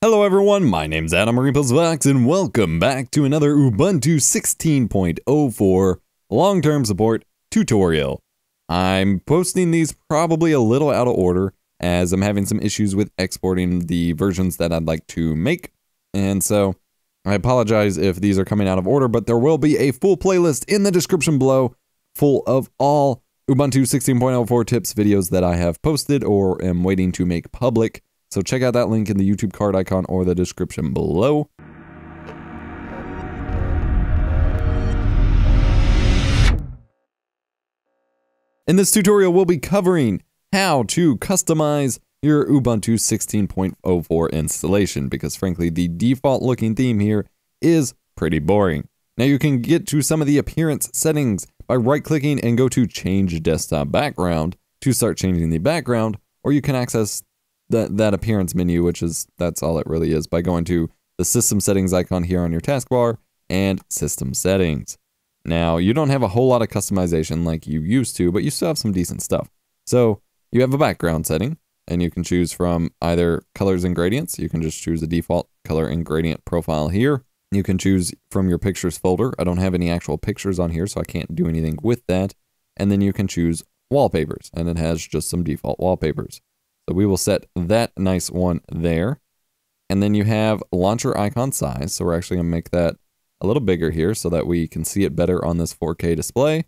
Hello everyone, my name's Adam EposVox, and welcome back to another Ubuntu 16.04 long-term support tutorial. I'm posting these probably a little out of order as I'm having some issues with exporting the versions that I'd like to make. And so I apologize if these are coming out of order, but there will be a full playlist in the description below full of all Ubuntu 16.04 tips videos that I have posted or am waiting to make public. So check out that link in the YouTube card icon or the description below. In this tutorial, we'll be covering how to customize your Ubuntu 16.04 installation, because frankly, the default looking theme here is pretty boring. Now you can get to some of the appearance settings by right-clicking and go to Change Desktop Background to start changing the background, or you can access that appearance menu, which is, that's all it really is, by going to the system settings icon here on your taskbar and system settings. Now you don't have a whole lot of customization like you used to, but you still have some decent stuff. So you have a background setting and you can choose from either colors and gradients. You can just choose a default color and gradient profile here. You can choose from your pictures folder. I don't have any actual pictures on here, so I can't do anything with that. And then you can choose wallpapers, and it has just some default wallpapers. So we will set that nice one there. And then you have launcher icon size. So we're actually gonna make that a little bigger here so that we can see it better on this 4K display.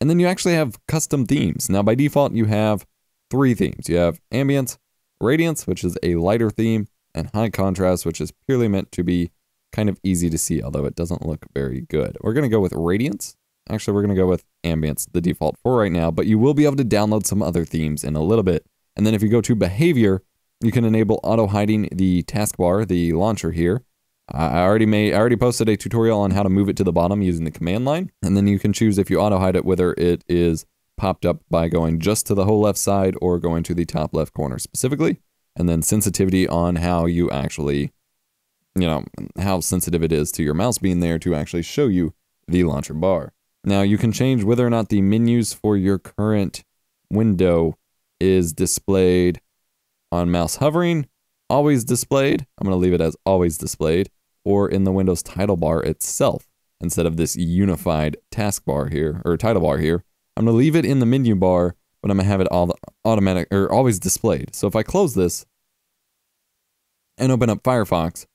And then you actually have custom themes. Now by default, you have three themes. You have Ambiance, Radiance, which is a lighter theme, and High Contrast, which is purely meant to be kind of easy to see, although it doesn't look very good. We're gonna go with Radiance. Actually, we're gonna go with Ambiance, the default for right now, but you will be able to download some other themes in a little bit. And then if you go to behavior, you can enable auto hiding the taskbar, the launcher here. I already posted a tutorial on how to move it to the bottom using the command line. And then you can choose if you auto hide it, whether it is popped up by going just to the whole left side or going to the top left corner specifically. And then sensitivity on how you actually, you know, how sensitive it is to your mouse being there to actually show you the launcher bar. Now you can change whether or not the menus for your current window is displayed on mouse hovering, always displayed, I'm going to leave it as always displayed, or in the Windows title bar itself instead of this unified taskbar here, or title bar here. I'm going to leave it in the menu bar, but I'm going to have it all automatic or always displayed. So if I close this and open up Firefox,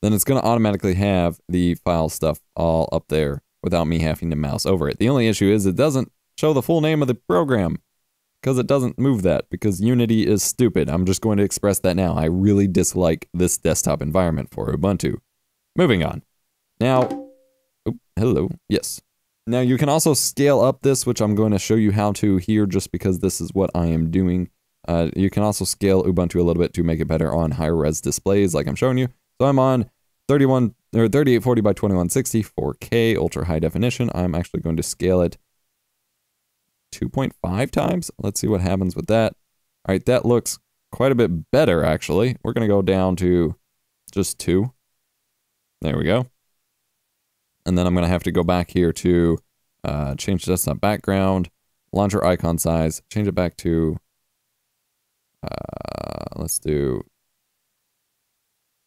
then it's going to automatically have the file stuff all up there without me having to mouse over it. The only issue is it doesn't show the full name of the program, because it doesn't move that, because Unity is stupid. I'm just going to express that now. I really dislike this desktop environment for Ubuntu. Moving on. Now, oh, hello, yes. Now you can also scale up this, which I'm going to show you how to here just because this is what I am doing. You can also scale Ubuntu a little bit to make it better on high res displays like I'm showing you. So I'm on 3840 by 2160, 4K, ultra high definition. I'm actually going to scale it 2.5 times. Let's see what happens with that. All right, that looks quite a bit better, actually. We're going to go down to just 2. There we go. And then I'm going to have to go back here to change the desktop background, launcher icon size, change it back to, let's do,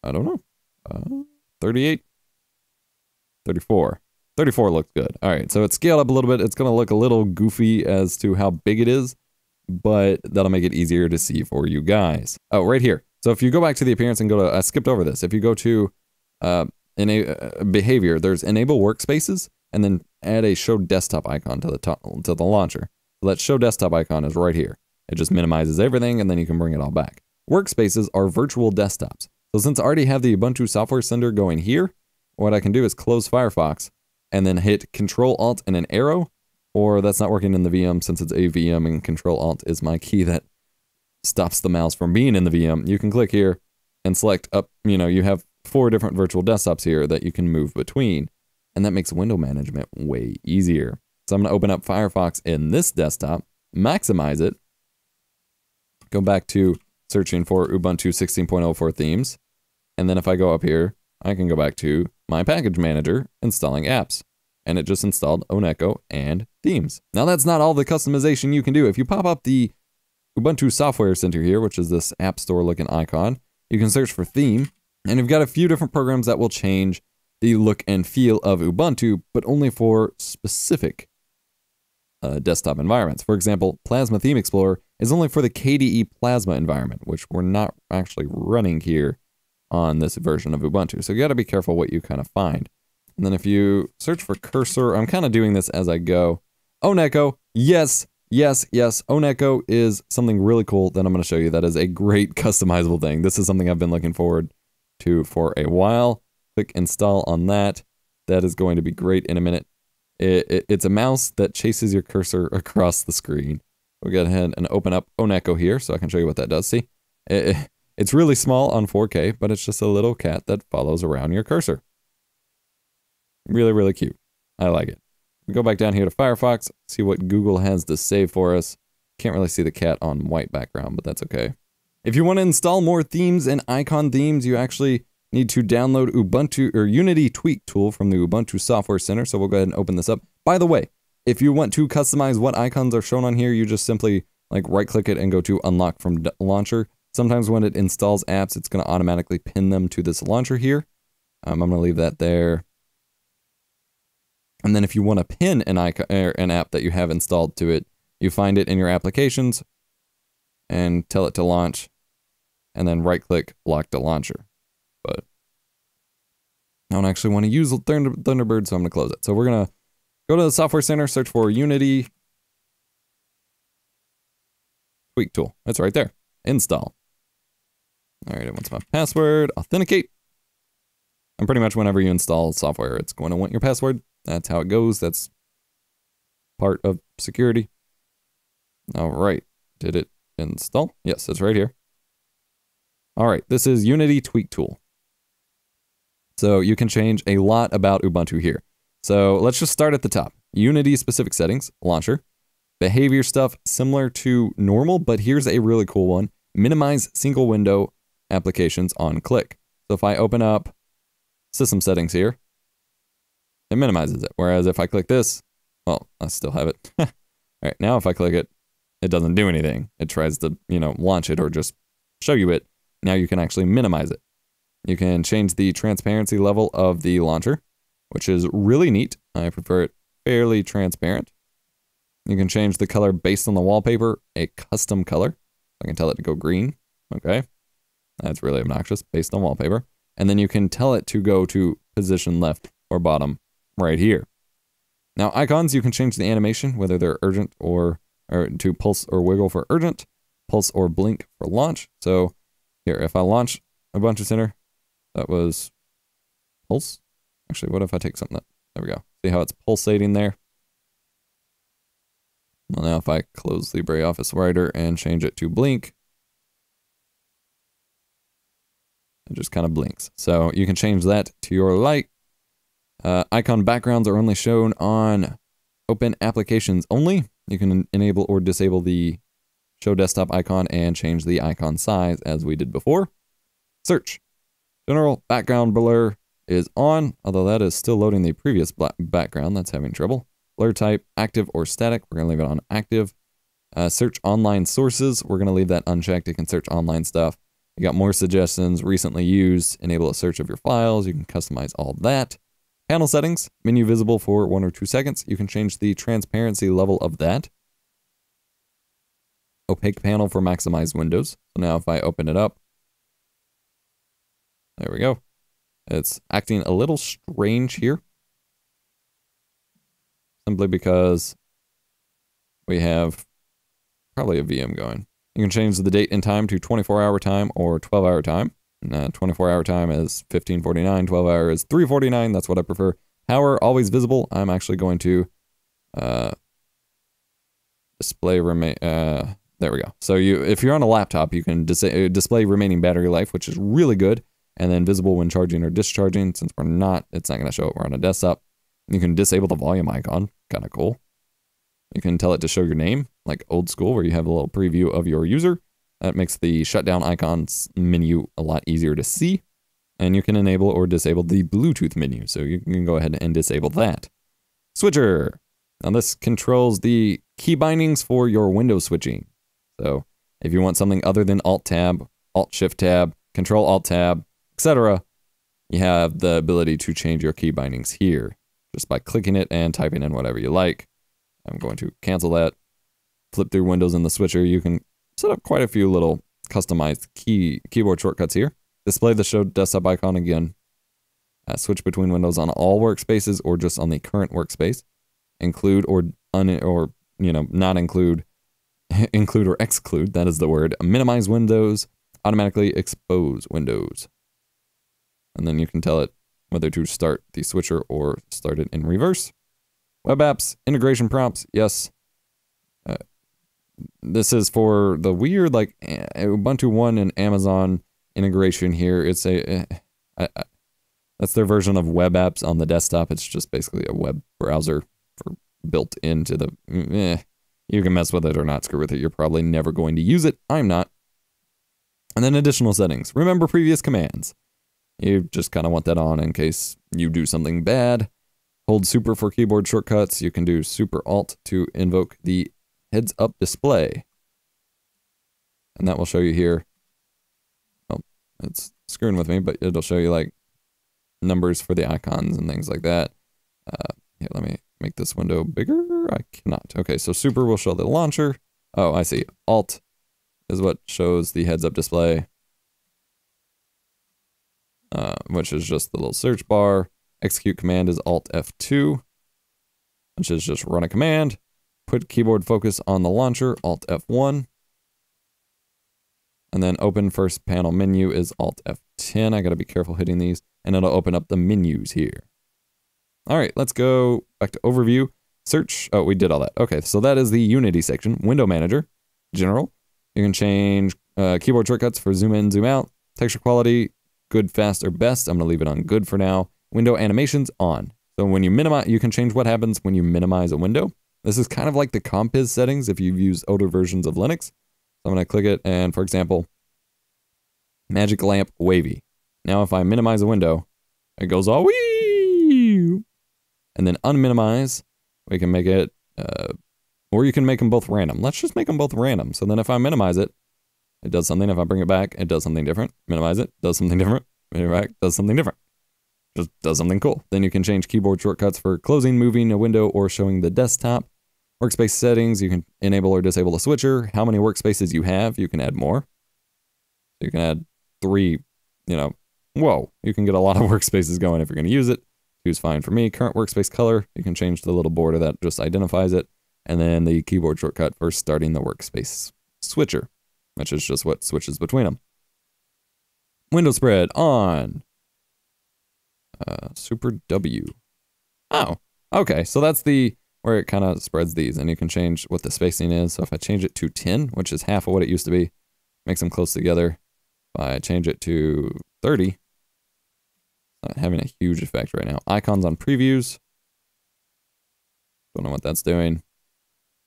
I don't know, 38, 34. 34 looks good. All right, so it's scaled up a little bit. It's going to look a little goofy as to how big it is, but that'll make it easier to see for you guys. Oh, right here. So if you go back to the appearance and go to, I skipped over this. If you go to behavior, there's enable workspaces, and then add a show desktop icon to the top, to the launcher. So that show desktop icon is right here. It just minimizes everything, and then you can bring it all back. Workspaces are virtual desktops. So since I already have the Ubuntu Software Center going here, what I can do is close Firefox, and then hit Control Alt and an arrow, or that's not working in the VM since it's a VM and Control Alt is my key that stops the mouse from being in the VM. You can click here and select up, you know, you have 4 different virtual desktops here that you can move between, and that makes window management way easier. So I'm gonna open up Firefox in this desktop, maximize it, go back to searching for Ubuntu 16.04 themes, and then if I go up here, I can go back to my package manager, installing apps, and it just installed Oneko and themes. Now that's not all the customization you can do. If you pop up the Ubuntu Software Center here, which is this app store looking icon, you can search for theme, and you've got a few different programs that will change the look and feel of Ubuntu, but only for specific desktop environments. For example, Plasma Theme Explorer is only for the KDE Plasma environment, which we're not actually running here on this version of Ubuntu. So you got to be careful what you kind of find. And then if you search for cursor, I'm kind of doing this as I go. Oneko, yes, yes, yes. Oneko is something really cool that I'm going to show you. That is a great customizable thing. This is something I've been looking forward to for a while. Click install on that. That is going to be great in a minute. It's a mouse that chases your cursor across the screen. We'll go ahead and open up Oneko here so I can show you what that does. See, it's really small on 4K, but it's just a little cat that follows around your cursor. Really, really cute. I like it. We go back down here to Firefox, see what Google has to say for us. Can't really see the cat on white background, but that's okay. If you want to install more themes and icon themes, you actually need to download Ubuntu or Unity Tweak Tool from the Ubuntu Software Center. So we'll go ahead and open this up. By the way, if you want to customize what icons are shown on here, you just simply like right click it and go to unlock from launcher. Sometimes when it installs apps, it's going to automatically pin them to this launcher here. I'm going to leave that there. And then if you want to pin an icon or an app that you have installed to it, you find it in your applications and tell it to launch and then right click lock to launcher. But I don't actually want to use Thunderbird, so I'm going to close it. So we're going to go to the Software Center, search for Unity Tweak Tool. That's right there. Install. All right, it wants my password. Authenticate. And pretty much whenever you install software, it's going to want your password. That's how it goes. That's part of security. All right. Did it install? Yes, it's right here. All right. This is Unity Tweak Tool. So you can change a lot about Ubuntu here. So let's just start at the top. Unity specific settings, launcher, behavior stuff similar to normal, but here's a really cool one. Minimize single window applications on click. So if I open up system settings here, it minimizes it. Whereas if I click this, well, I still have it. All right, now if I click it, it doesn't do anything. It tries to, you know, launch it or just show you it. Now you can actually minimize it. You can change the transparency level of the launcher, which is really neat. I prefer it fairly transparent. You can change the color based on the wallpaper, a custom color. I can tell it to go green. Okay, that's really obnoxious, based on wallpaper. And then you can tell it to go to position left or bottom right here. Now icons, you can change the animation, whether they're urgent or to pulse or wiggle for urgent, pulse or blink for launch. So here, if I launch Ubuntu Center, that was pulse. Actually, what if I take something up? There we go. See how it's pulsating there? Well, now if I close LibreOffice Writer and change it to blink, it just kind of blinks. So you can change that to your like. Icon backgrounds are only shown on open applications only. You can enable or disable the show desktop icon and change the icon size as we did before. Search. General background blur is on, although that is still loading the previous background. That's having trouble. Blur type, active or static. We're going to leave it on active. Search online sources. We're going to leave that unchecked. You can search online stuff. You got more suggestions, recently used, enable a search of your files. You can customize all that. Panel settings, menu visible for 1 or 2 seconds. You can change the transparency level of that. Opaque panel for maximized windows. So now if I open it up, there we go. It's acting a little strange here, simply because we have probably a VM going. You can change the date and time to 24-hour time or 12-hour time. 24-hour time is 1549, 12-hour is 349. That's what I prefer. Power, always visible. I'm actually going to display remain. There we go. So if you're on a laptop, you can display remaining battery life, which is really good. And then visible when charging or discharging. Since we're not, it's not going to show it. We're on a desktop. You can disable the volume icon. Kind of cool. You can tell it to show your name, like old school, where you have a little preview of your user. That makes the shutdown icons menu a lot easier to see. And you can enable or disable the Bluetooth menu. So you can go ahead and disable that. Switcher. Now this controls the key bindings for your window switching. So if you want something other than Alt-Tab, Alt-Shift-Tab, Control-Alt-Tab, etc. You have the ability to change your key bindings here just by clicking it and typing in whatever you like. I'm going to cancel that. Flip through windows in the switcher. You can set up quite a few little customized keyboard shortcuts here. Display the show desktop icon again. Switch between windows on all workspaces or just on the current workspace. Include include or exclude, that is the word. Minimize windows, automatically expose windows. And then you can tell it whether to start the switcher or start it in reverse. Web apps, integration prompts, yes. This is for the weird, like, Ubuntu 1 and Amazon integration here. It's a, that's their version of web apps on the desktop. It's just basically a web browser for built into the, you can mess with it or not screw with it. You're probably never going to use it. I'm not. And then additional settings. Remember previous commands. You just kind of want that on in case you do something bad. Hold super for keyboard shortcuts. You can do super alt to invoke the heads up display. And that will show you here. Well, it's screwing with me, but it'll show you like numbers for the icons and things like that. Here, let me make this window bigger. I cannot. Okay, so super will show the launcher. Oh, I see. Alt is what shows the heads up display. Which is just the little search bar. Execute command is Alt F2, which is just run a command. Put keyboard focus on the launcher, Alt F1. And then open first panel menu is Alt F10. I gotta be careful hitting these, and it'll open up the menus here. All right, let's go back to overview, search. Oh, we did all that. Okay, so that is the Unity section. Window manager, general. You can change keyboard shortcuts for zoom in, zoom out, texture quality, good, fast, or best. I'm gonna leave it on good for now. Window animations on. So when you minimize, you can change what happens when you minimize a window. This is kind of like the Compiz settings if you've used older versions of Linux. So I'm gonna click it and, for example, magic lamp wavy. Now if I minimize a window, it goes all wee. And then unminimize, we can make it, or you can make them both random. Let's just make them both random. So then if I minimize it, it does something. If I bring it back, it does something different. Minimize it, does something different. Bring it back, does something different. Just does something cool. Then you can change keyboard shortcuts for closing, moving a window, or showing the desktop. Workspace settings, you can enable or disable a switcher. How many workspaces you have, you can add more. You can add 3, you know, whoa. You can get a lot of workspaces going if you're going to use it. Who's fine for me. Current workspace color, you can change the little border that just identifies it. And then the keyboard shortcut for starting the workspace switcher, which is just what switches between them. Window spread on. Super W. Oh, okay. So that's the, where it kind of spreads these, and you can change what the spacing is. So if I change it to 10, which is half of what it used to be, makes them close together. If I change it to 30, it's not having a huge effect right now. Icons on previews. Don't know what that's doing.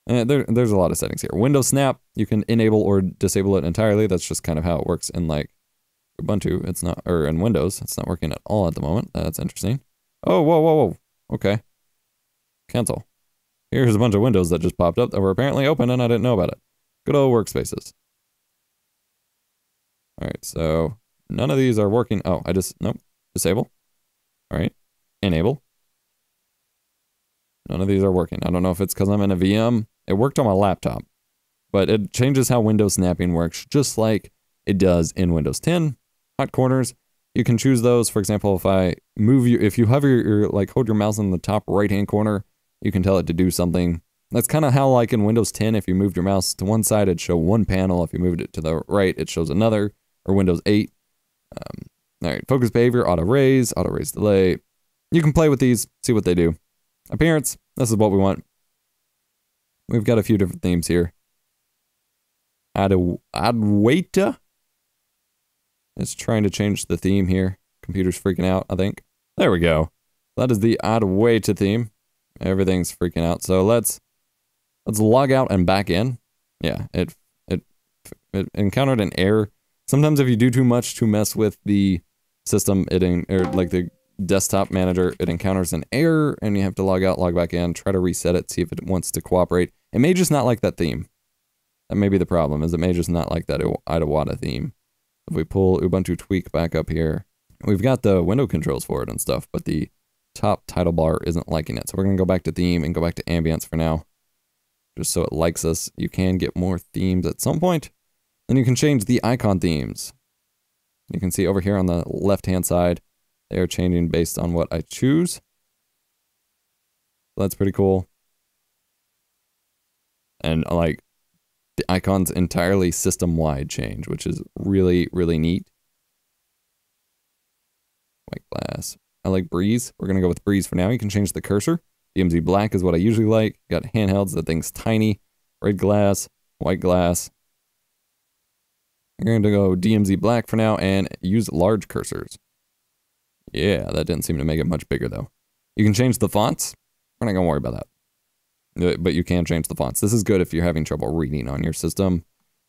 There's a lot of settings here. Window snap, you can enable or disable it entirely. That's just kind of how it works in like Ubuntu. It's not, or in Windows, it's not working at all at the moment. That's interesting. Oh, whoa, whoa, whoa. Okay. Cancel. Here's a bunch of windows that just popped up that were apparently open and I didn't know about it. Good old workspaces. All right, so none of these are working. Oh, I just, nope, disable. All right, enable. None of these are working. I don't know if it's because I'm in a VM. It worked on my laptop, but it changes how window snapping works, just like it does in Windows 10. Hot corners, you can choose those. For example, if I move you, if you hover your, like hold your mouse in the top right-hand corner, you can tell it to do something. That's kind of how like in Windows 10, if you moved your mouse to one side, it'd show one panel. If you moved it to the right, it shows another, or Windows 8. All right, focus behavior, auto raise delay. You can play with these, see what they do. Appearance, this is what we want. We've got a few different themes here. Adwaita. It's trying to change the theme here. Computer's freaking out, I think. There we go. That is the Adwaita theme. Everything's freaking out. So let's log out and back in. Yeah, it encountered an error. Sometimes if you do too much to mess with the system, the desktop manager, it encounters an error and you have to log out, log back in, try to reset it, see if it wants to cooperate. It may just not like that theme. That may be the problem, is it may just not like that Adwaita theme. If we pull Ubuntu Tweak back up here, we've got the window controls for it and stuff, but the top title bar isn't liking it. So we're going to go back to theme and go back to ambience for now, just so it likes us. You can get more themes at some point, and you can change the icon themes. You can see over here on the left-hand side, they are changing based on what I choose. So that's pretty cool. And like the icons entirely system-wide change, which is really, really neat. White glass. I like Breeze. We're going to go with Breeze for now. You can change the cursor. DMZ Black is what I usually like. Got handhelds, the thing's tiny. Red glass, white glass. I'm going to go DMZ Black for now and use large cursors. Yeah, that didn't seem to make it much bigger though. You can change the fonts. We're not going to worry about that. But you can change the fonts. This is good if you're having trouble reading on your system.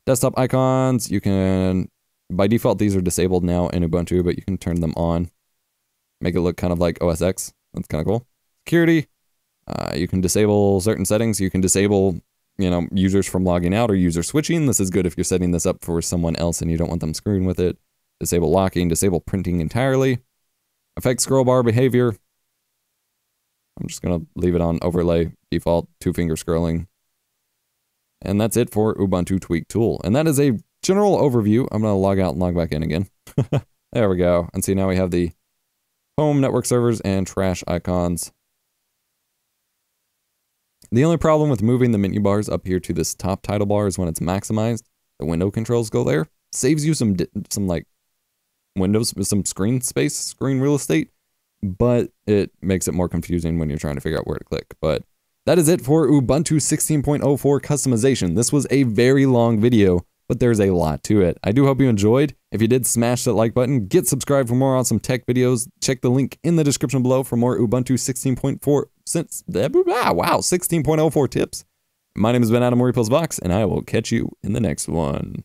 Desktop icons, you can... By default, these are disabled now in Ubuntu, but you can turn them on. Make it look kind of like OS X. That's kind of cool. Security. You can disable certain settings. You can disable, you know, users from logging out or user switching. This is good if you're setting this up for someone else and you don't want them screwing with it. Disable locking. Disable printing entirely. Affect scroll bar behavior. I'm just going to leave it on overlay, default, two-finger scrolling. And that's it for Ubuntu Tweak Tool. And that is a general overview. I'm going to log out and log back in again. There we go. And see, now we have the home, network servers, and trash icons. The only problem with moving the menu bars up here to this top title bar is when it's maximized, the window controls go there. Saves you some like windows, some screen space, screen real estate, but it makes it more confusing when you're trying to figure out where to click. But that is it for Ubuntu 16.04 customization. This was a very long video, but there's a lot to it. I do hope you enjoyed. If you did, smash that like button, get subscribed for more awesome tech videos. Check the link in the description below for more Ubuntu 16.04 tips. My name has been Adam EposVox, and I will catch you in the next one.